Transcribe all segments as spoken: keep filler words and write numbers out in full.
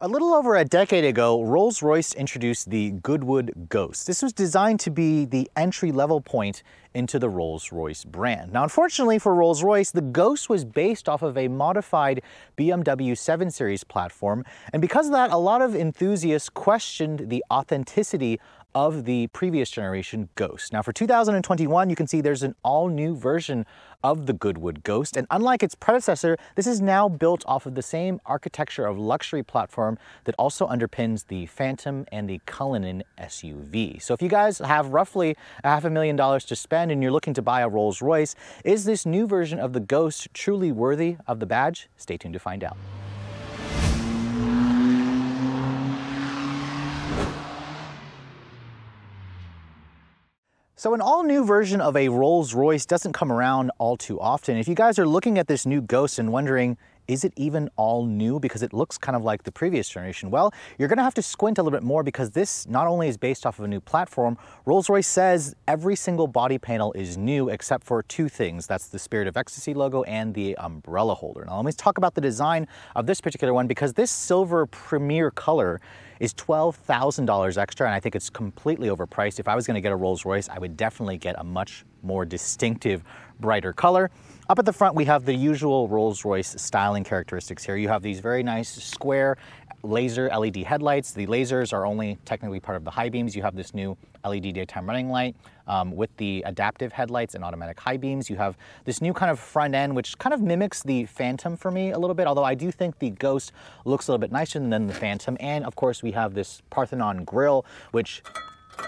A little over a decade ago, Rolls-Royce introduced the Goodwood Ghost. This was designed to be the entry-level point into the Rolls-Royce brand. Now, unfortunately for Rolls-Royce, the Ghost was based off of a modified B M W seven series platform, and because of that, a lot of enthusiasts questioned the authenticity of the previous generation Ghost. Now, for two thousand twenty-one, you can see there's an all-new version of the Goodwood Ghost, and unlike its predecessor, this is now built off of the same architecture of luxury platform that also underpins the Phantom and the Cullinan S U V. So if you guys have roughly a half a million dollars to spend and you're looking to buy a Rolls-Royce, is this new version of the Ghost truly worthy of the badge? Stay tuned to find out. So an all-new version of a Rolls-Royce doesn't come around all too often. If you guys are looking at this new Ghost and wondering, is it even all new because it looks kind of like the previous generation? Well, you're gonna have to squint a little bit more because this not only is based off of a new platform, Rolls-Royce says every single body panel is new except for two things. That's the Spirit of Ecstasy logo and the umbrella holder. Now let me talk about the design of this particular one because this silver premier color is twelve thousand dollars extra, and I think it's completely overpriced. If I was gonna get a Rolls-Royce, I would definitely get a much more distinctive, brighter color. Up at the front, we have the usual Rolls-Royce styling characteristics here. You have these very nice square laser L E D headlights. The lasers are only technically part of the high beams. You have this new L E D daytime running light um, with the adaptive headlights and automatic high beams. You have this new kind of front end, which kind of mimics the Phantom for me a little bit, although I do think the Ghost looks a little bit nicer than the Phantom. And of course, we have this Parthenon grille, which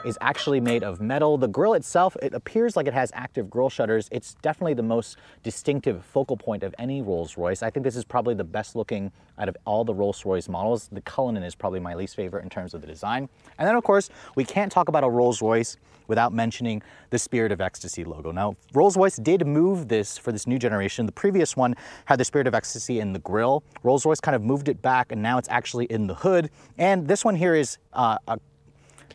is actually made of metal. The grille itself, it appears like it has active grille shutters. It's definitely the most distinctive focal point of any Rolls-Royce. I think this is probably the best looking out of all the Rolls-Royce models. The Cullinan is probably my least favorite in terms of the design. And then of course, we can't talk about a Rolls-Royce without mentioning the Spirit of Ecstasy logo. Now, Rolls-Royce did move this for this new generation. The previous one had the Spirit of Ecstasy in the grille. Rolls-Royce kind of moved it back and now it's actually in the hood. And this one here is uh, a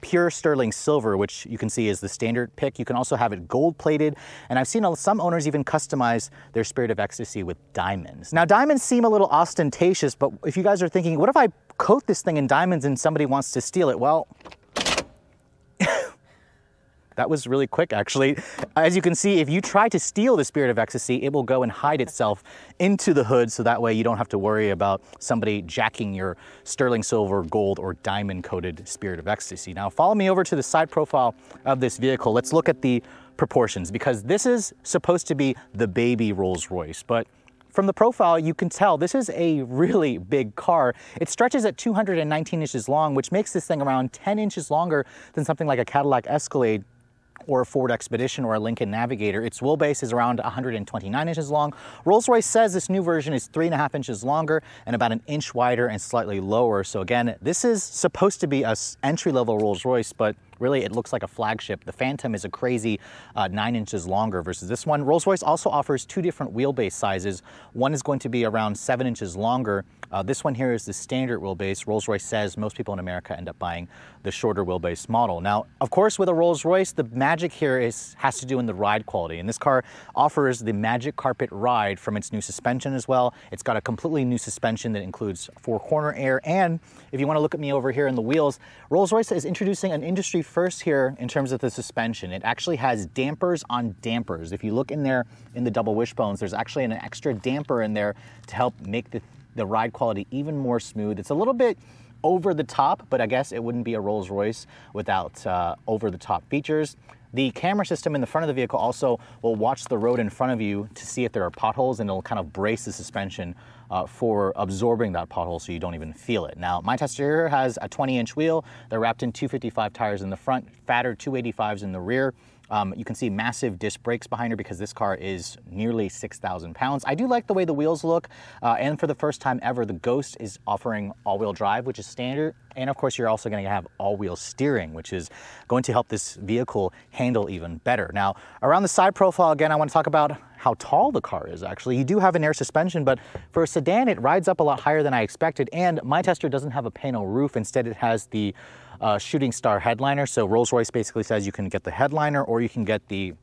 pure sterling silver, which you can see is the standard pick. You can also have it gold plated, and I've seen some owners even customize their Spirit of Ecstasy with diamonds. Now, diamonds seem a little ostentatious, but if you guys are thinking, what if I coat this thing in diamonds and somebody wants to steal it? Well, that was really quick, actually. As you can see, if you try to steal the Spirit of Ecstasy, it will go and hide itself into the hood, so that way you don't have to worry about somebody jacking your sterling silver, gold, or diamond-coated Spirit of Ecstasy. Now, follow me over to the side profile of this vehicle. Let's look at the proportions, because this is supposed to be the baby Rolls-Royce, but from the profile, you can tell this is a really big car. It stretches at two hundred nineteen inches long, which makes this thing around ten inches longer than something like a Cadillac Escalade or a Ford Expedition or a Lincoln Navigator. Its wheelbase is around one hundred twenty-nine inches long. Rolls-Royce says this new version is three and a half inches longer and about an inch wider and slightly lower. So again, this is supposed to be an entry-level Rolls-Royce, but really it looks like a flagship. The Phantom is a crazy uh, nine inches longer versus this one. Rolls-Royce also offers two different wheelbase sizes. One is going to be around seven inches longer. Uh, this one here is the standard wheelbase. Rolls-Royce says most people in America end up buying the shorter wheelbase model. Now, of course, with a Rolls-Royce, the magic here is has to do in the ride quality. And this car offers the magic carpet ride from its new suspension as well. It's got a completely new suspension that includes four corner air. And if you want to look at me over here in the wheels, Rolls-Royce is introducing an industry first here in terms of the suspension. It actually has dampers on dampers. If you look in there in the double wishbones, there's actually an extra damper in there to help make the, the ride quality even more smooth. It's a little bit over the top, but I guess it wouldn't be a Rolls-Royce without uh, over the top features. The camera system in the front of the vehicle also will watch the road in front of you to see if there are potholes, and it'll kind of brace the suspension uh, for absorbing that pothole so you don't even feel it. Now, my tester here has a twenty inch wheel. They're wrapped in two fifty-five tires in the front, fatter two eighty-fives in the rear. Um, you can see massive disc brakes behind her because this car is nearly six thousand pounds. I do like the way the wheels look, uh, and for the first time ever, the Ghost is offering all-wheel drive, which is standard, and of course, you're also going to have all-wheel steering, which is going to help this vehicle handle even better. Now, around the side profile, again, I want to talk about how tall the car is, actually. You do have an air suspension, but for a sedan, it rides up a lot higher than I expected, and my tester doesn't have a panel roof. Instead, it has the Uh, shooting star headliner. So Rolls-Royce basically says you can get the headliner or you can get the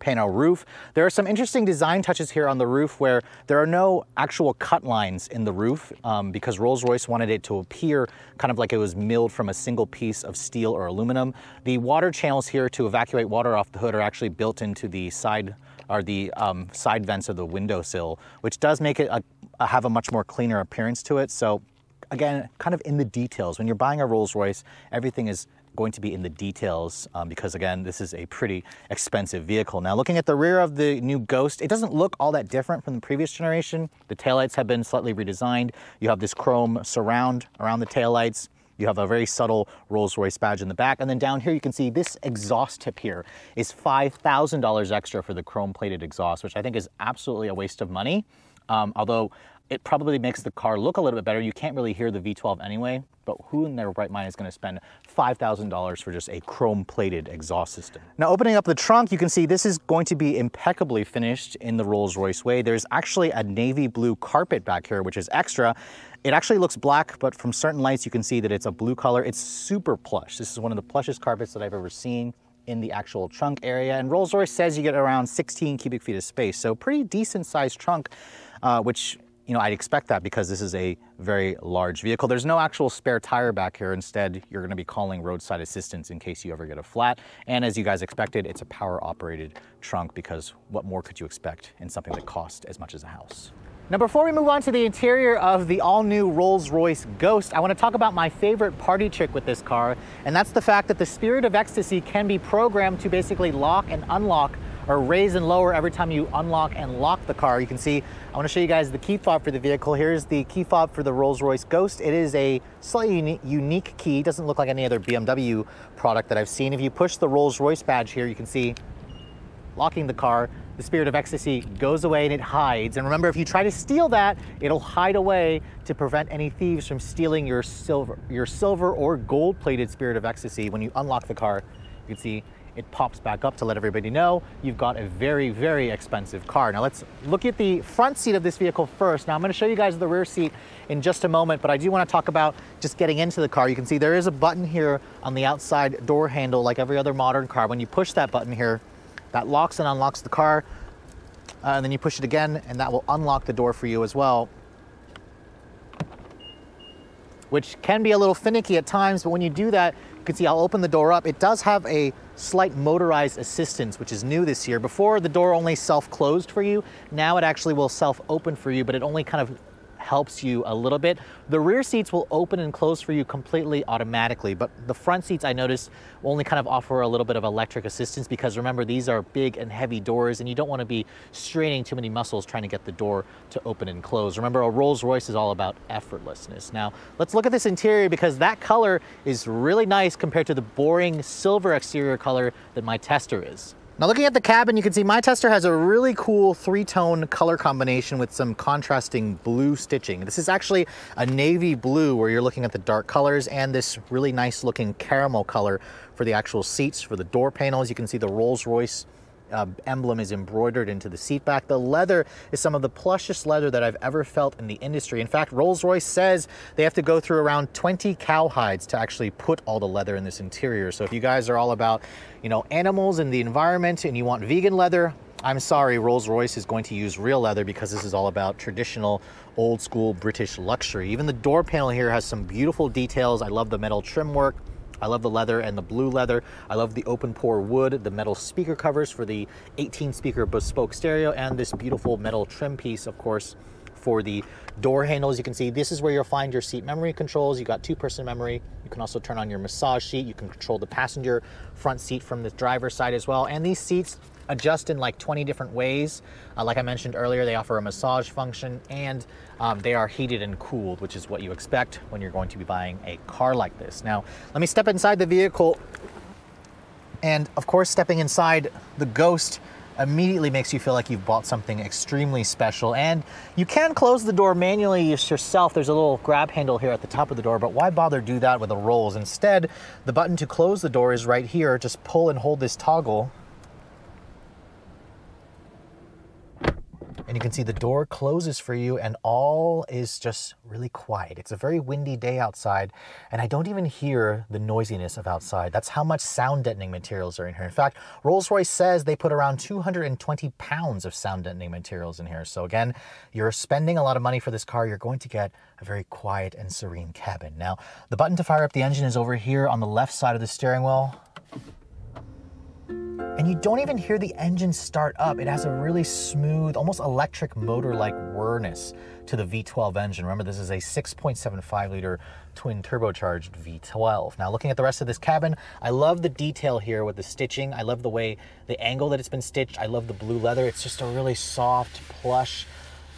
Pano roof. There are some interesting design touches here on the roof where there are no actual cut lines in the roof um, because Rolls-Royce wanted it to appear kind of like it was milled from a single piece of steel or aluminum. The water channels here to evacuate water off the hood are actually built into the side or the um, side vents of the windowsill, which does make it a, a, have a much more cleaner appearance to it. So again, kind of in the details. When you're buying a Rolls-Royce, everything is going to be in the details um, because again, this is a pretty expensive vehicle. Now looking at the rear of the new Ghost, it doesn't look all that different from the previous generation. The taillights have been slightly redesigned. You have this chrome surround around the taillights. You have a very subtle Rolls-Royce badge in the back. And then down here, you can see this exhaust tip here is five thousand dollars extra for the chrome-plated exhaust, which I think is absolutely a waste of money. Um, although it probably makes the car look a little bit better. You can't really hear the V twelve anyway, but who in their right mind is going to spend five thousand dollars for just a chrome-plated exhaust system? Now opening up the trunk, you can see this is going to be impeccably finished in the Rolls-Royce way. There's actually a navy blue carpet back here, which is extra. It actually looks black, but from certain lights, you can see that it's a blue color. It's super plush. This is one of the plushest carpets that I've ever seen in the actual trunk area. And Rolls-Royce says you get around sixteen cubic feet of space. So pretty decent sized trunk, uh, which, you know, I'd expect that because this is a very large vehicle. There's no actual spare tire back here. Instead, you're going to be calling roadside assistance in case you ever get a flat. And as you guys expected, it's a power operated trunk because what more could you expect in something that costs as much as a house? Now, before we move on to the interior of the all-new Rolls-Royce Ghost, I want to talk about my favorite party trick with this car, and that's the fact that the Spirit of Ecstasy can be programmed to basically lock and unlock or raise and lower every time you unlock and lock the car. You can see, I want to show you guys the key fob for the vehicle. Here's the key fob for the Rolls-Royce Ghost. It is a slightly unique key. It doesn't look like any other B M W product that I've seen. If you push the Rolls-Royce badge here, you can see locking the car, the Spirit of Ecstasy goes away and it hides. And remember, if you try to steal that, it'll hide away to prevent any thieves from stealing your silver, your silver or gold-plated Spirit of Ecstasy. When you unlock the car, you can see it pops back up to let everybody know you've got a very, very expensive car. Now let's look at the front seat of this vehicle first. Now I'm gonna show you guys the rear seat in just a moment, but I do wanna talk about just getting into the car. You can see there is a button here on the outside door handle like every other modern car. When you push that button here, that locks and unlocks the car, uh, and then you push it again and that will unlock the door for you as well, which can be a little finicky at times, but when you do that, you can see I'll open the door up. It does have a slight motorized assistance, which is new this year. Before, the door only self-closed for you. Now it actually will self-open for you, but it only kind of helps you a little bit. The rear seats will open and close for you completely automatically, but the front seats, I noticed, only kind of offer a little bit of electric assistance because remember, these are big and heavy doors and you don't want to be straining too many muscles trying to get the door to open and close. Remember, a Rolls-Royce is all about effortlessness. Now, let's look at this interior because that color is really nice compared to the boring silver exterior color that my tester is. Now looking at the cabin, you can see my tester has a really cool three-tone color combination with some contrasting blue stitching. This is actually a navy blue where you're looking at the dark colors and this really nice looking caramel color for the actual seats, for the door panels. You can see the Rolls-Royce Uh, emblem is embroidered into the seat back. The leather is some of the plushest leather that I've ever felt in the industry. In fact, Rolls-Royce says they have to go through around twenty cow hides to actually put all the leather in this interior. So if you guys are all about, you know, animals and the environment and you want vegan leather, I'm sorry, Rolls-Royce is going to use real leather because this is all about traditional, old school British luxury. Even the door panel here has some beautiful details. I love the metal trim work. I love the leather and the blue leather. I love the open pore wood, the metal speaker covers for the eighteen speaker bespoke stereo, and this beautiful metal trim piece, of course, for the door handles. You can see this is where you'll find your seat memory controls. You got two person memory. You can also turn on your massage seat. You can control the passenger front seat from the driver's side as well. And these seats adjust in like twenty different ways. Uh, like I mentioned earlier, they offer a massage function and um, they are heated and cooled, which is what you expect when you're going to be buying a car like this. Now, let me step inside the vehicle. And of course, stepping inside the Ghost immediately makes you feel like you've bought something extremely special. And you can close the door manually yourself. There's a little grab handle here at the top of the door, but why bother do that with the Rolls? Instead, the button to close the door is right here. Just pull and hold this toggle and you can see the door closes for you and all is just really quiet. It's a very windy day outside and I don't even hear the noisiness of outside. That's how much sound deadening materials are in here. In fact, Rolls-Royce says they put around two hundred twenty pounds of sound deadening materials in here. So again, you're spending a lot of money for this car. You're going to get a very quiet and serene cabin. Now, the button to fire up the engine is over here on the left side of the steering wheel. And you don't even hear the engine start up. It has a really smooth, almost electric motor-like whirness to the V twelve engine. Remember, this is a six point seven five liter twin turbocharged V twelve. Now looking at the rest of this cabin, I love the detail here with the stitching. I love the way, the angle that it's been stitched. I love the blue leather. It's just a really soft, plush,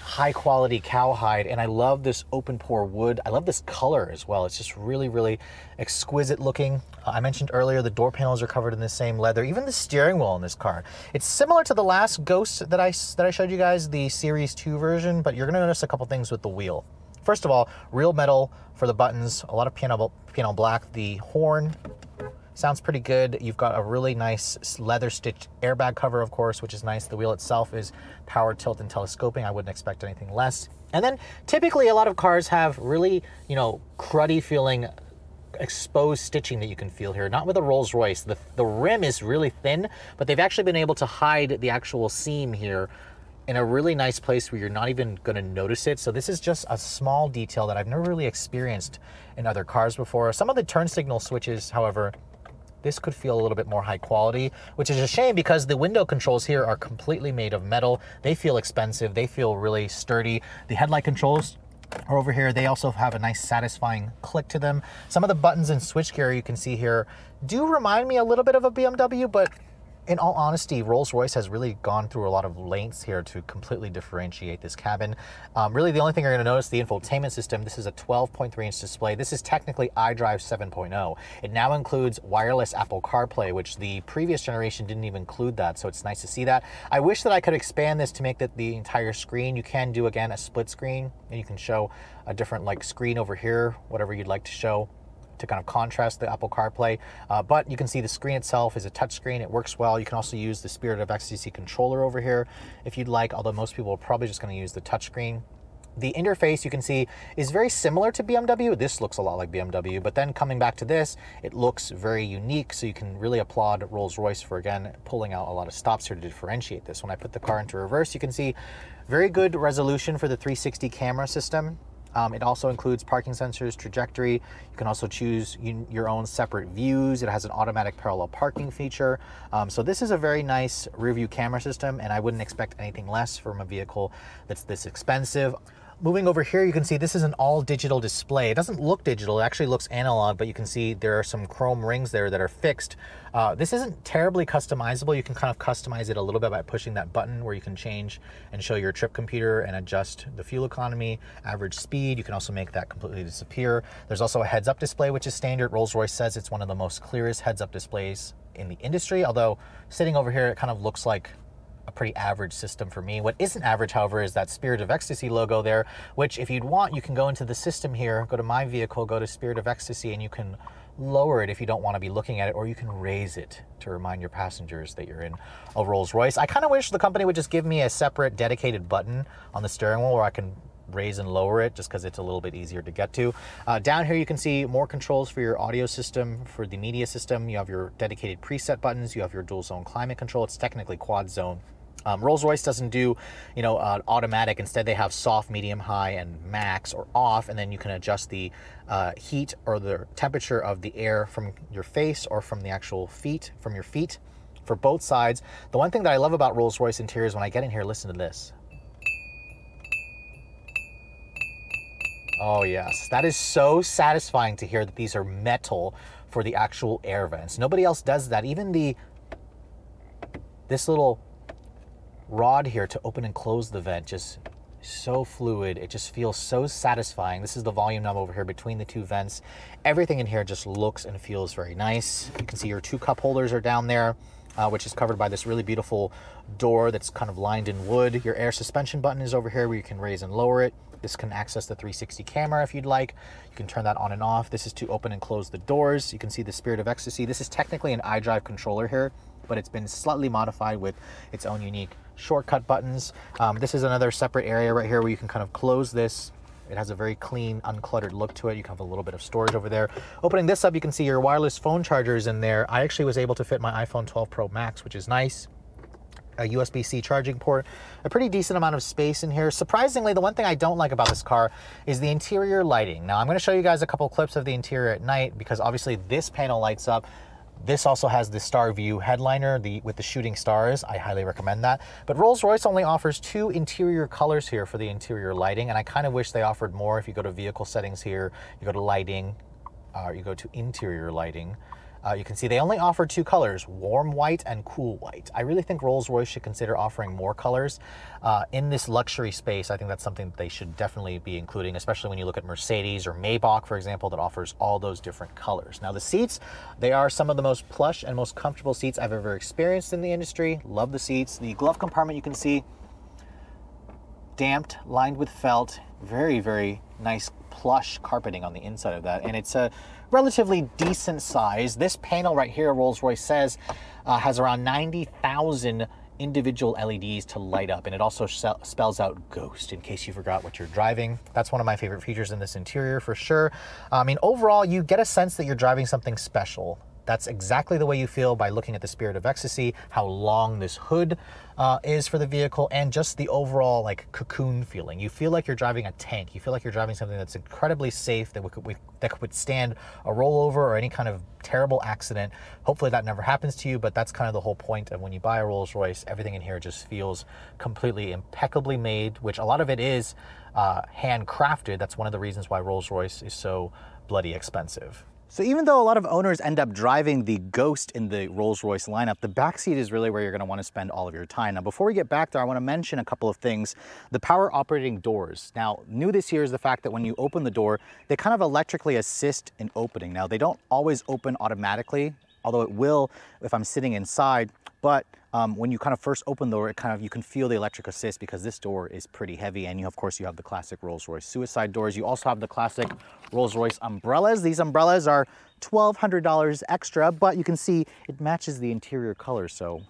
high quality cowhide, and I love this open pore wood. I love this color as well. It's just really, really exquisite looking. Uh, I mentioned earlier the door panels are covered in the same leather. Even the steering wheel in this car, it's similar to the last Ghost that I that I showed you guys, the Series two version. But you're going to notice a couple things with the wheel. First of all, real metal for the buttons. A lot of piano piano black. The horn sounds pretty good. You've got a really nice leather stitched airbag cover, of course, which is nice. The wheel itself is power, tilt, and telescoping. I wouldn't expect anything less. And then typically a lot of cars have really, you know, cruddy feeling exposed stitching that you can feel here. Not with a Rolls-Royce. The, the rim is really thin, but they've actually been able to hide the actual seam here in a really nice place where you're not even going to notice it. So this is just a small detail that I've never really experienced in other cars before. Some of the turn signal switches, however, this could feel a little bit more high quality, which is a shame because the window controls here are completely made of metal. They feel expensive. They feel really sturdy. The headlight controls are over here. They also have a nice satisfying click to them. Some of the buttons and switchgear you can see here do remind me a little bit of a B M W, but in all honesty, Rolls-Royce has really gone through a lot of lengths here to completely differentiate this cabin. Um, really, the only thing you're going to notice, the infotainment system. This is a twelve point three inch display. This is technically iDrive seven point oh. It now includes wireless Apple CarPlay, which the previous generation didn't even include that, so it's nice to see that. I wish that I could expand this to make that the entire screen. You can do, again, a split screen, and you can show a different like screen over here, whatever you'd like to show, to kind of contrast the Apple CarPlay. Uh, but you can see the screen itself is a touchscreen. It works well. You can also use the Spirit of Ecstasy controller over here if you'd like, although most people are probably just going to use the touchscreen. The interface, you can see, is very similar to B M W. This looks a lot like B M W, but then coming back to this, it looks very unique. So you can really applaud Rolls-Royce for, again, pulling out a lot of stops here to differentiate this. When I put the car into reverse, you can see very good resolution for the three sixty camera system. Um, it also includes parking sensors, trajectory. You can also choose you, your own separate views. It has an automatic parallel parking feature. Um, so this is a very nice rear view camera system, and I wouldn't expect anything less from a vehicle that's this expensive. Moving over here, you can see this is an all digital display. It doesn't look digital, it actually looks analog, but you can see there are some chrome rings there that are fixed. Uh, this isn't terribly customizable. You can kind of customize it a little bit by pushing that button where you can change and show your trip computer and adjust the fuel economy, average speed. You can also make that completely disappear. There's also a heads up display, which is standard. Rolls-Royce says it's one of the most clearest heads up displays in the industry, although sitting over here, it kind of looks like a pretty average system for me. What isn't average, however, is that Spirit of Ecstasy logo there, which if you'd want, you can go into the system here, go to My Vehicle, go to Spirit of Ecstasy, and you can lower it if you don't want to be looking at it, or you can raise it to remind your passengers that you're in a Rolls-Royce. I kind of wish the company would just give me a separate dedicated button on the steering wheel where I can raise and lower it, just because it's a little bit easier to get to. Uh, down here you can see more controls for your audio system, for the media system. You have your dedicated preset buttons, you have your dual zone climate control. It's technically quad zone. Um, Rolls-Royce doesn't do, you know, uh, automatic. Instead, they have soft, medium, high, and max or off, and then you can adjust the uh, heat or the temperature of the air from your face or from the actual feet, from your feet, for both sides. The one thing that I love about Rolls-Royce interiors, when I get in here, listen to this. Oh yes, that is so satisfying to hear that these are metal for the actual air vents. Nobody else does that. Even the, this little rod here to open and close the vent, just so fluid. It just feels so satisfying. This is the volume knob over here between the two vents. Everything in here just looks and feels very nice. You can see your two cup holders are down there, uh, which is covered by this really beautiful door that's kind of lined in wood. Your air suspension button is over here where you can raise and lower it. This can access the three sixty camera if you'd like. You can turn that on and off. This is to open and close the doors. You can see the Spirit of Ecstasy. This is technically an iDrive controller here, but it's been slightly modified with its own unique shortcut buttons. Um, this is another separate area right here where you can kind of close this. It has a very clean, uncluttered look to it. You can have a little bit of storage over there. Opening this up, you can see your wireless phone chargers in there. I actually was able to fit my iPhone twelve Pro Max, which is nice. A U S B C charging port, a pretty decent amount of space in here. Surprisingly, the one thing I don't like about this car is the interior lighting. Now, I'm going to show you guys a couple of clips of the interior at night because obviously this panel lights up. This also has the Star View headliner the, with the shooting stars. I highly recommend that. But Rolls-Royce only offers two interior colors here for the interior lighting, and I kind of wish they offered more. If you go to vehicle settings here, you go to lighting, uh, you go to interior lighting. Uh, you can see they only offer two colors, warm white and cool white. I really think Rolls-Royce should consider offering more colors uh, in this luxury space. I think that's something that they should definitely be including, especially when you look at Mercedes or Maybach, for example, that offers all those different colors. Now the seats, they are some of the most plush and most comfortable seats I've ever experienced in the industry. Love the seats. The glove compartment, you can see damped, lined with felt, very, very nice plush carpeting on the inside of that, and it's a relatively decent size. This panel right here, Rolls-Royce says, uh, has around ninety thousand individual L E Ds to light up, and it also spells out Ghost in case you forgot what you're driving. That's one of my favorite features in this interior for sure. I mean, overall, you get a sense that you're driving something special. That's exactly the way you feel by looking at the Spirit of Ecstasy, how long this hood uh, is for the vehicle, and just the overall like cocoon feeling. You feel like you're driving a tank. You feel like you're driving something that's incredibly safe, that could, that could withstand a rollover or any kind of terrible accident. Hopefully that never happens to you, but that's kind of the whole point of when you buy a Rolls-Royce. Everything in here just feels completely impeccably made, which a lot of it is uh, handcrafted. That's one of the reasons why Rolls-Royce is so bloody expensive. So even though a lot of owners end up driving the Ghost in the Rolls-Royce lineup, the backseat is really where you're going to want to spend all of your time. Now, before we get back there, I want to mention a couple of things. The power operating doors. Now, new this year is the fact that when you open the door, they kind of electrically assist in opening. Now, they don't always open automatically, although it will if I'm sitting inside. But um, when you kind of first open the door, it kind of, you can feel the electric assist because this door is pretty heavy. And you, of course, you have the classic Rolls-Royce suicide doors. You also have the classic Rolls-Royce umbrellas. These umbrellas are twelve hundred dollars extra, but you can see it matches the interior color. So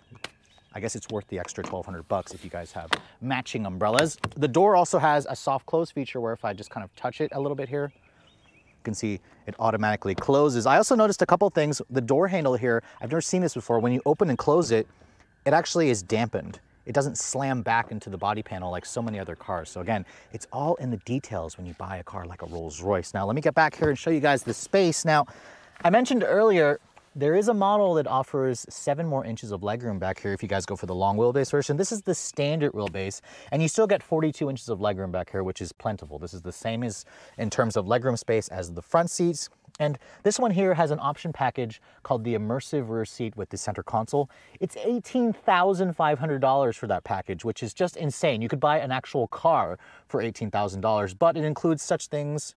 I guess it's worth the extra twelve hundred bucks if you guys have matching umbrellas. The door also has a soft close feature where if I just kind of touch it a little bit here, you can see it automatically closes. I also noticed a couple things. The door handle here, I've never seen this before. When you open and close it, it actually is dampened. It doesn't slam back into the body panel like so many other cars. So again, it's all in the details when you buy a car like a Rolls-Royce. Now let me get back here and show you guys the space. Now, I mentioned earlier, there is a model that offers seven more inches of legroom back here if you guys go for the long wheelbase version. This is the standard wheelbase, and you still get forty-two inches of legroom back here, which is plentiful. This is the same as in terms of legroom space as the front seats. And this one here has an option package called the Immersive Rear Seat with the center console. It's eighteen thousand five hundred dollars for that package, which is just insane. You could buy an actual car for eighteen thousand dollars, but it includes such things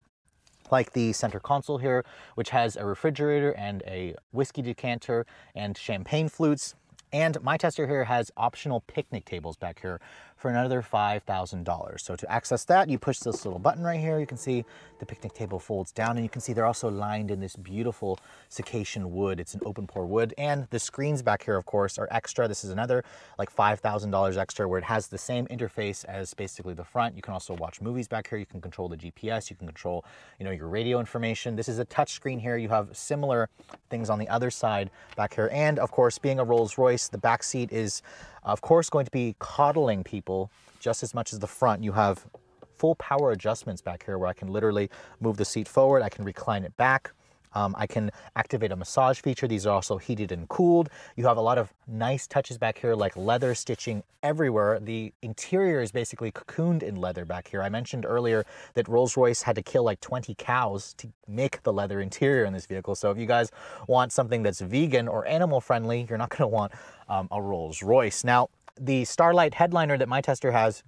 like the center console here, which has a refrigerator and a whiskey decanter and champagne flutes. And my tester here has optional picnic tables back here for another five thousand dollars. So to access that, you push this little button right here. You can see the picnic table folds down, and you can see they're also lined in this beautiful Circassian wood. It's an open pore wood, and the screens back here, of course, are extra. This is another like five thousand dollars extra where it has the same interface as basically the front. You can also watch movies back here. You can control the G P S. You can control, you know, your radio information. This is a touch screen here. You have similar things on the other side back here. And of course, being a Rolls-Royce, the back seat is, of course, going to be coddling people just as much as the front. You have full power adjustments back here where I can literally move the seat forward. I can recline it back. Um, I can activate a massage feature. These are also heated and cooled. You have a lot of nice touches back here, like leather stitching everywhere. The interior is basically cocooned in leather back here. I mentioned earlier that Rolls-Royce had to kill like twenty cows to make the leather interior in this vehicle. So if you guys want something that's vegan or animal friendly, you're not gonna want um, a Rolls-Royce. Now, the Starlight headliner that my tester has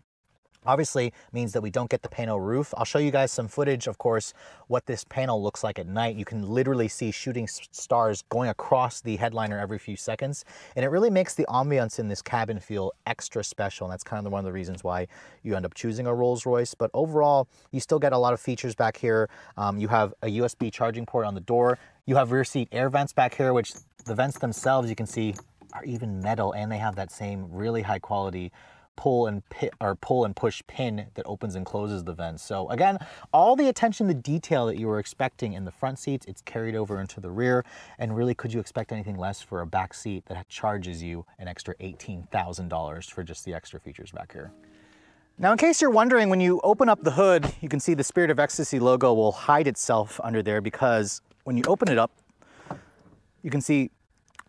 obviously means that we don't get the panel roof. I'll show you guys some footage, of course, what this panel looks like at night. You can literally see shooting stars going across the headliner every few seconds, and it really makes the ambiance in this cabin feel extra special, and that's kind of one of the reasons why you end up choosing a Rolls-Royce. But overall, you still get a lot of features back here. Um, you have a U S B charging port on the door. You have rear seat air vents back here, which the vents themselves, you can see, are even metal, and they have that same really high quality pull and pit, or pull and push pin that opens and closes the vents. So again, all the attention to detail that you were expecting in the front seats, it's carried over into the rear, and really, could you expect anything less for a back seat that charges you an extra eighteen thousand dollars for just the extra features back here? Now, in case you're wondering, when you open up the hood, you can see the Spirit of Ecstasy logo will hide itself under there, because when you open it up, you can see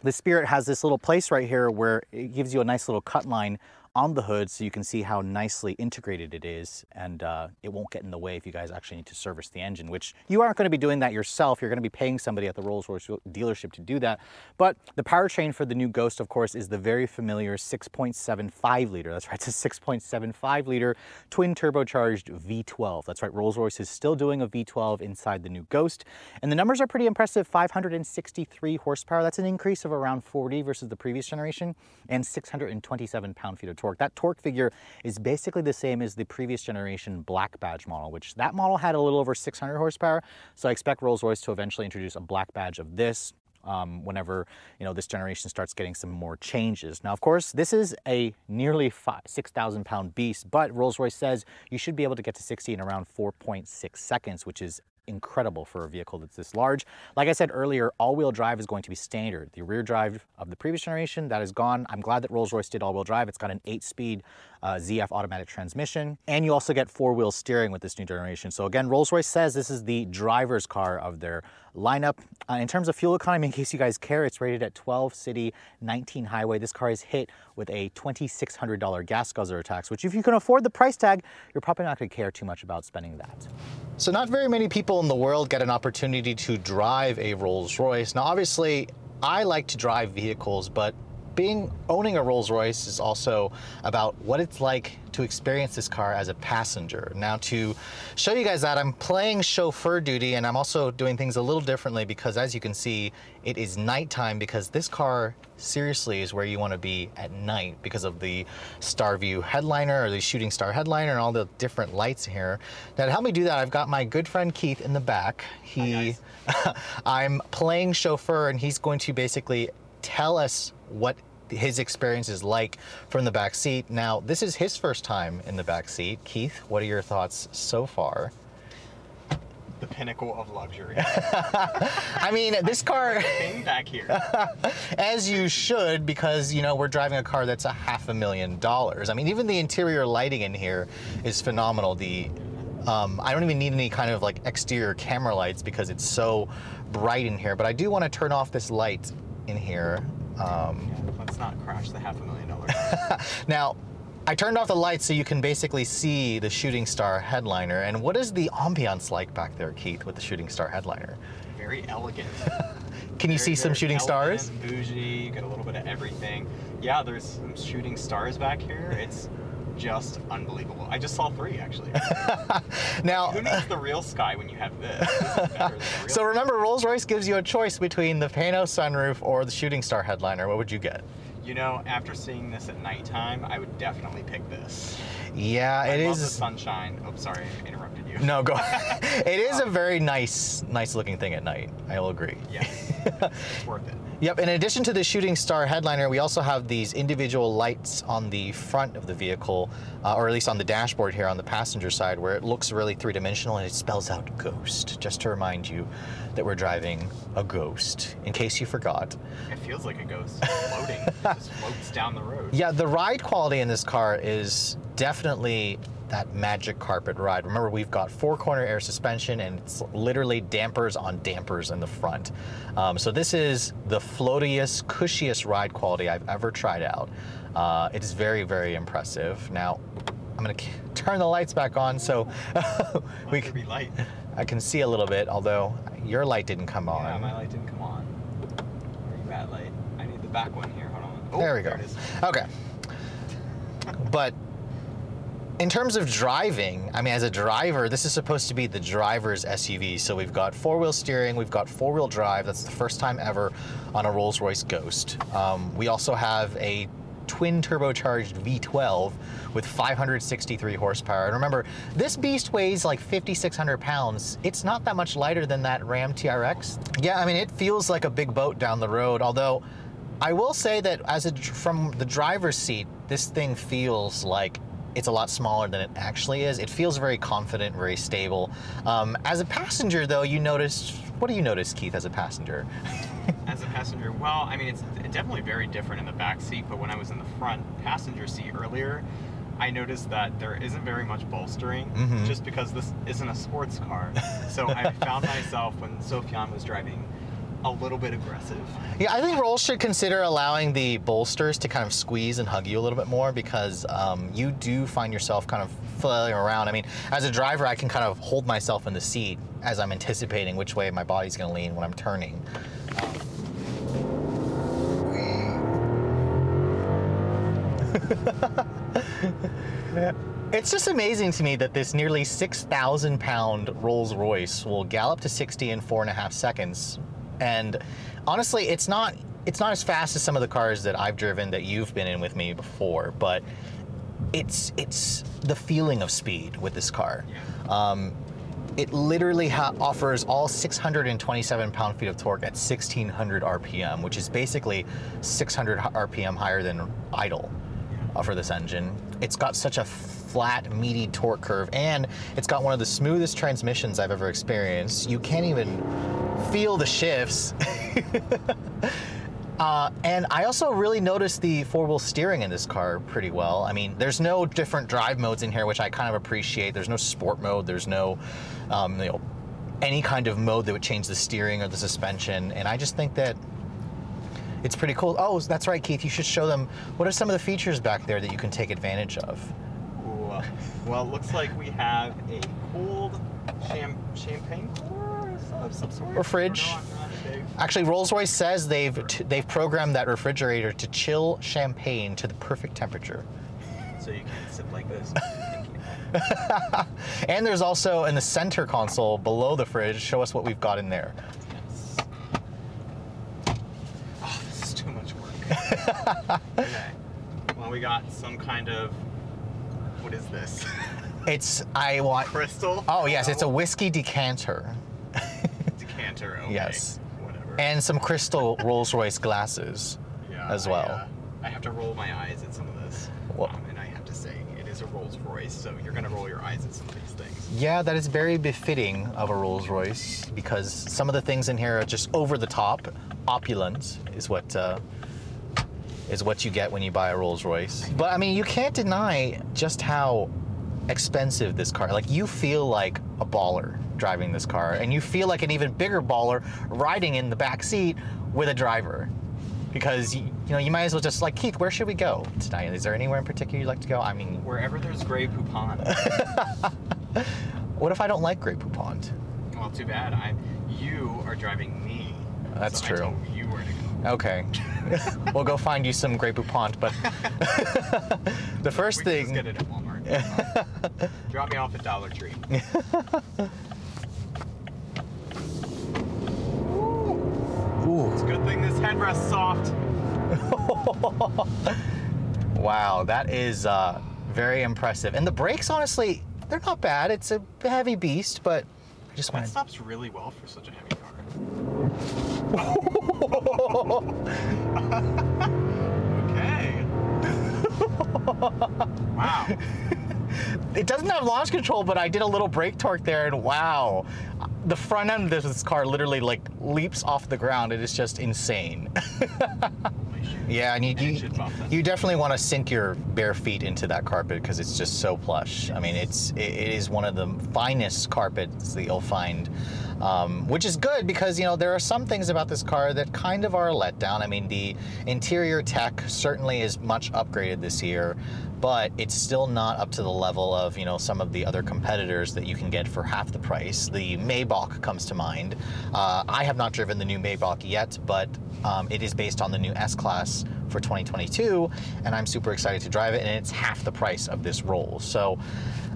the Spirit has this little place right here where it gives you a nice little cut line on the hood, so you can see how nicely integrated it is, and uh, it won't get in the way if you guys actually need to service the engine, which you aren't going to be doing that yourself. You're going to be paying somebody at the Rolls-Royce dealership to do that. But the powertrain for the new Ghost, of course, is the very familiar six point seven five liter. That's right, it's a six point seven five liter twin turbocharged V twelve. That's right, Rolls-Royce is still doing a V twelve inside the new Ghost, and the numbers are pretty impressive. five hundred sixty-three horsepower. That's an increase of around forty versus the previous generation, and six hundred twenty-seven pound-feet of torque. That torque figure is basically the same as the previous generation black badge model, which that model had a little over six hundred horsepower. So I expect Rolls-Royce to eventually introduce a black badge of this um, whenever, you know, this generation starts getting some more changes. Now, of course, this is a nearly six thousand pound beast, but Rolls-Royce says you should be able to get to sixty in around four point six seconds, which is incredible for a vehicle that's this large. Like I said earlier, all-wheel drive is going to be standard. The rear drive of the previous generation, that is gone. I'm glad that Rolls-Royce did all-wheel drive. It's got an eight-speed uh, Z F automatic transmission, and you also get four-wheel steering with this new generation. So again, Rolls-Royce says this is the driver's car of their lineup. Uh, in terms of fuel economy, in case you guys care, it's rated at twelve city, nineteen highway. This car is hit with a twenty-six hundred dollar gas guzzler tax, which if you can afford the price tag, you're probably not going to care too much about spending that. So not very many people in the world get an opportunity to drive a Rolls-Royce. Now, obviously, I like to drive vehicles, but being owning a Rolls-Royce is also about what it's like to experience this car as a passenger. Now, to show you guys that, I'm playing chauffeur duty, and I'm also doing things a little differently because, as you can see, it is nighttime, because this car seriously is where you want to be at night because of the star view headliner, or the shooting star headliner, and all the different lights here. Now, to help me do that, I've got my good friend Keith in the back. He I'm playing chauffeur, and he's going to basically tell us what his experience is like from the back seat. Now, this is his first time in the back seat. Keith, what are your thoughts so far? The pinnacle of luxury. I mean, this I car back here. As you should, because, you know, we're driving a car that's a half a million dollars. I mean, even the interior lighting in here is phenomenal. The Um, I don't even need any kind of like exterior camera lights because it's so bright in here, but I do want to turn off this light in here. Um, yeah, let's not crash the half a million dollars. Now, I turned off the lights so you can basically see the shooting star headliner. And what is the ambiance like back there, Keith, with the shooting star headliner? Very elegant. Can very, you see some shooting elegant, stars? Bougie, you get a little bit of everything. Yeah, there's some shooting stars back here. It's just unbelievable. I just saw three, actually. Now, who needs the real sky when you have this? This is better than the real so remember, Rolls-Royce gives you a choice between the Pano sunroof or the shooting star headliner. What would you get? You know, after seeing this at nighttime, I would definitely pick this. Yeah, it I love is the sunshine. Oh, sorry, I interrupted you. No, go. It is um, a very nice, nice-looking thing at night. I will agree. Yes, it's worth it. Yep. In addition to the shooting star headliner, we also have these individual lights on the front of the vehicle, uh, or at least on the dashboard here on the passenger side, where it looks really three-dimensional and it spells out Ghost, just to remind you that we're driving a Ghost, in case you forgot. It feels like a Ghost floating. It just floats down the road. Yeah, the ride quality in this car is definitely that magic carpet ride. Remember, we've got four corner air suspension, and it's literally dampers on dampers in the front. Um, so this is the floatiest, cushiest ride quality I've ever tried out. Uh, it is very, very impressive. Now, I'm gonna turn the lights back on so we can be light. I can see a little bit, although your light didn't come on. Yeah, my light didn't come on. Very bad light. I need the back one here, hold on. Oh, there we go. There it is. Okay. But in terms of driving, I mean, as a driver, this is supposed to be the driver's S U V. So we've got four-wheel steering, we've got four-wheel drive. That's the first time ever on a Rolls-Royce Ghost. Um, we also have a twin turbocharged V twelve with five hundred sixty-three horsepower. And remember, this beast weighs like fifty-six hundred pounds. It's not that much lighter than that Ram T R X. Yeah, I mean, it feels like a big boat down the road, although I will say that as a, from the driver's seat, this thing feels like it's a lot smaller than it actually is. It feels very confident, very stable. Um, as a passenger, though, you notice, what do you notice, Keith, as a passenger? As a passenger, well, I mean, it's definitely very different in the back seat, but when I was in the front passenger seat earlier, I noticed that there isn't very much bolstering, mm-hmm. just because this isn't a sports car. So I found myself, when Sofyan was driving, a little bit aggressive. Yeah, I think Rolls should consider allowing the bolsters to kind of squeeze and hug you a little bit more, because um, you do find yourself kind of flailing around. I mean, as a driver, I can kind of hold myself in the seat as I'm anticipating which way my body's going to lean when I'm turning. It's just amazing to me that this nearly six thousand pound Rolls-Royce will gallop to sixty in four and a half seconds. And honestly, it's not it's not as fast as some of the cars that I've driven that you've been in with me before, but it's it's the feeling of speed with this car. Um, it literally ha offers all six hundred twenty-seven pound-feet of torque at sixteen hundred R P M, which is basically six hundred R P M higher than idle uh, for this engine. It's got such a flat, meaty torque curve, and it's got one of the smoothest transmissions I've ever experienced. You can't even feel the shifts. uh, and I also really noticed the four-wheel steering in this car pretty well. I mean, there's no different drive modes in here, which I kind of appreciate. There's no sport mode. There's no um, you know, any kind of mode that would change the steering or the suspension. And I just think that it's pretty cool. Oh, that's right, Keith. You should show them what are some of the features back there that you can take advantage of. Ooh, uh, well, it looks like we have a cold cham champagne cooler of some sort. Or fridge. Or no, actually, Rolls-Royce says they've t they've programmed that refrigerator to chill champagne to the perfect temperature. So you can sip like this. And there's also in the center console below the fridge. Show us what we've got in there. Too much work. Okay. Well, we got some kind of, what is this? It's, I want. Crystal? Oh, yes, oh. It's a whiskey decanter. Decanter, okay. Yes. Whatever. And some crystal Rolls-Royce glasses yeah, as well. I, uh, I have to roll my eyes at some of this. Well, um, and I have to say, it is a Rolls-Royce, so you're going to roll your eyes at some of these things. Yeah, that is very befitting of a Rolls-Royce, because some of the things in here are just over the top. Opulence is what uh, is what you get when you buy a Rolls-Royce. But I mean, you can't deny just how expensive this car. Like, you feel like a baller driving this car, and you feel like an even bigger baller riding in the back seat with a driver, because you know you might as well just like, Keith, where should we go tonight? Is there anywhere in particular you'd like to go? I mean, wherever there's Grey Poupon. What if I don't like Grey Poupon? Well, too bad. I you are driving me. That's so true. I told you where to go. Okay. We'll go find you some Grey Poupon, but the first we thing. We can just get it at Walmart. Drop me off at Dollar Tree. Ooh. It's a good thing this headrest's soft. Wow, that is uh, very impressive. And the brakes, honestly, they're not bad. It's a heavy beast, but I just want. It stops really well for such a heavy car. Okay. Wow. It doesn't have launch control, but I did a little brake torque there, and wow. The front end of this car literally like leaps off the ground. It is just insane. Yeah, and you, you, you definitely want to sink your bare feet into that carpet, because it's just so plush. I mean, it's it is one of the finest carpets that you'll find, um, which is good, because you know there are some things about this car that kind of are a letdown. I mean, the interior tech certainly is much upgraded this year, but it's still not up to the level of you know some of the other competitors that you can get for half the price. The Maybach comes to mind. Uh, I have not driven the new Maybach yet, but um, it is based on the new S-Class for twenty twenty-two, and I'm super excited to drive it, and it's half the price of this Rolls. So,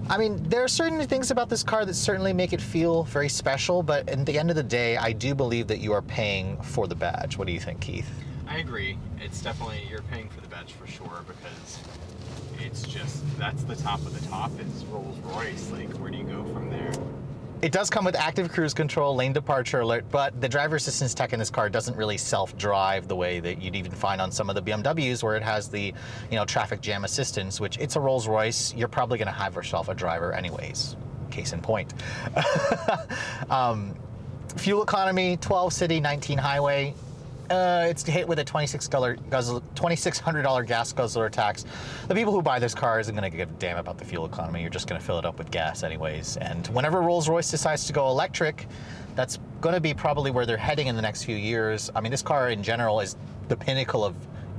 I mean, there are certain things about this car that certainly make it feel very special, but at the end of the day, I do believe that you are paying for the badge. What do you think, Keith? I agree. It's definitely, you're paying for the badge for sure, because it's just, that's the top of the top. It's Rolls-Royce. Like, where do you go from there? It does come with active cruise control, lane departure alert, but the driver assistance tech in this car doesn't really self-drive the way that you'd even find on some of the B M Ws, where it has the, you know, traffic jam assistance, which it's a Rolls-Royce. You're probably going to have yourself a driver anyways. Case in point. um, fuel economy, twelve city, nineteen highway. Uh, it's hit with a twenty-six hundred dollar gas guzzler tax. The people who buy this car isn't going to give a damn about the fuel economy. You're just going to fill it up with gas anyways. And whenever Rolls-Royce decides to go electric, that's going to be probably where they're heading in the next few years. I mean, this car in general is the pinnacle of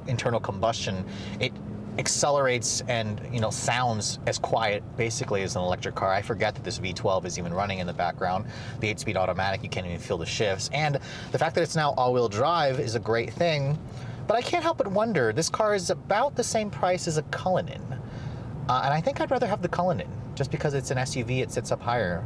internal combustion. It accelerates and, you know, sounds as quiet basically as an electric car. I forget that this V twelve is even running in the background. The eight speed automatic, you can't even feel the shifts. And the fact that it's now all-wheel drive is a great thing. But I can't help but wonder, this car is about the same price as a Cullinan. Uh, and I think I'd rather have the Cullinan. Just because it's an S U V, it sits up higher.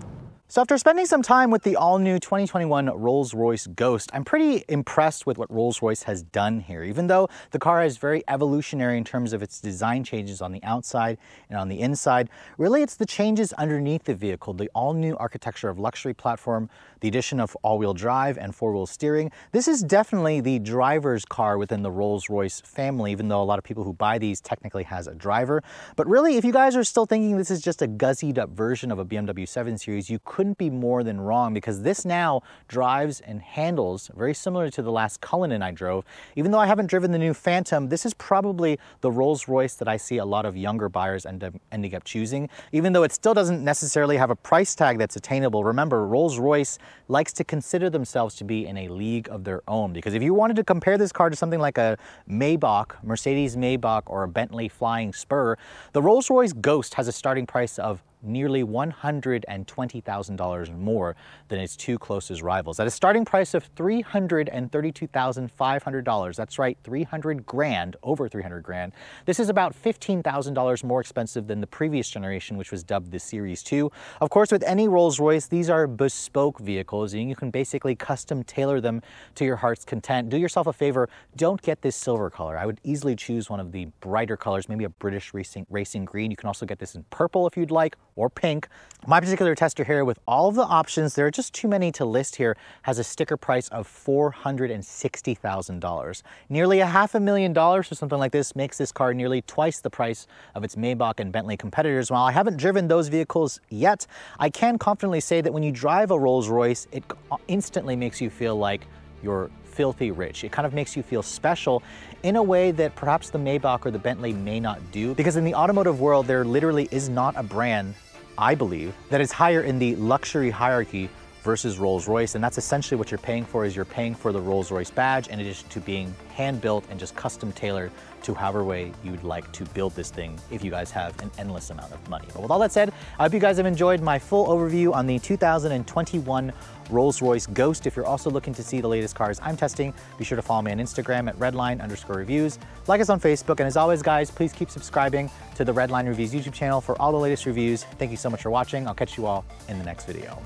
So after spending some time with the all-new twenty twenty-one Rolls-Royce Ghost, I'm pretty impressed with what Rolls-Royce has done here. Even though the car is very evolutionary in terms of its design changes on the outside and on the inside, really it's the changes underneath the vehicle, the all-new architecture of luxury platform, the addition of all-wheel drive and four-wheel steering. This is definitely the driver's car within the Rolls-Royce family, even though a lot of people who buy these technically has a driver. But really, if you guys are still thinking this is just a guzzied-up version of a B M W seven series, you could Couldn't be more than wrong, because this now drives and handles very similar to the last Cullinan I drove. Even though I haven't driven the new Phantom, this is probably the Rolls-Royce that I see a lot of younger buyers end up ending up choosing, even though it still doesn't necessarily have a price tag that's attainable. Remember, Rolls-Royce likes to consider themselves to be in a league of their own, because if you wanted to compare this car to something like a Maybach, Mercedes Maybach, or a Bentley Flying Spur, the Rolls-Royce Ghost has a starting price of nearly one hundred twenty thousand dollars more than its two closest rivals. At a starting price of three hundred thirty-two thousand five hundred dollars, that's right, three hundred grand, over three hundred grand. This is about fifteen thousand dollars more expensive than the previous generation, which was dubbed the Series two. Of course, with any Rolls-Royce, these are bespoke vehicles, and you can basically custom tailor them to your heart's content. Do yourself a favor, don't get this silver color. I would easily choose one of the brighter colors, maybe a British racing, racing green. You can also get this in purple if you'd like, or pink. My particular tester here, with all of the options, there are just too many to list here, has a sticker price of four hundred sixty thousand dollars. Nearly a half a million dollars for something like this makes this car nearly twice the price of its Maybach and Bentley competitors. While I haven't driven those vehicles yet, I can confidently say that when you drive a Rolls-Royce, it instantly makes you feel like you're filthy rich. It kind of makes you feel special in a way that perhaps the Maybach or the Bentley may not do, because in the automotive world, there literally is not a brand, I believe, that is higher in the luxury hierarchy versus Rolls-Royce, and that's essentially what you're paying for. Is you're paying for the Rolls-Royce badge in addition to being hand-built and just custom-tailored to however way you'd like to build this thing if you guys have an endless amount of money. But with all that said, I hope you guys have enjoyed my full overview on the two thousand twenty-one Rolls-Royce Ghost. If you're also looking to see the latest cars I'm testing, be sure to follow me on Instagram at redline underscore reviews. Like us on Facebook, and as always, guys, please keep subscribing to the Redline Reviews YouTube channel for all the latest reviews. Thank you so much for watching. I'll catch you all in the next video.